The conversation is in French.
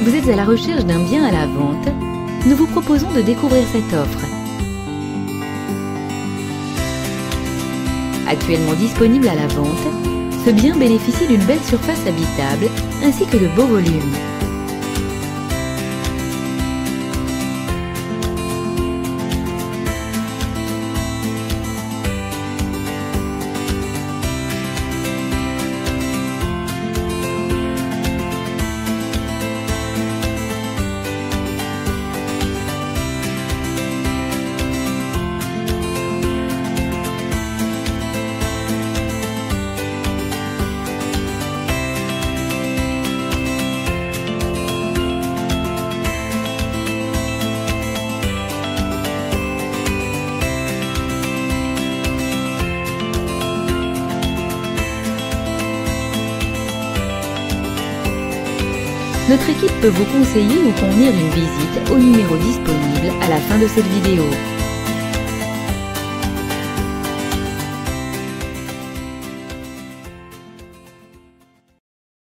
Vous êtes à la recherche d'un bien à la vente? Nous vous proposons de découvrir cette offre. Actuellement disponible à la vente, ce bien bénéficie d'une belle surface habitable ainsi que de beaux volumes. Notre équipe peut vous conseiller ou convenir une visite au numéro disponible à la fin de cette vidéo.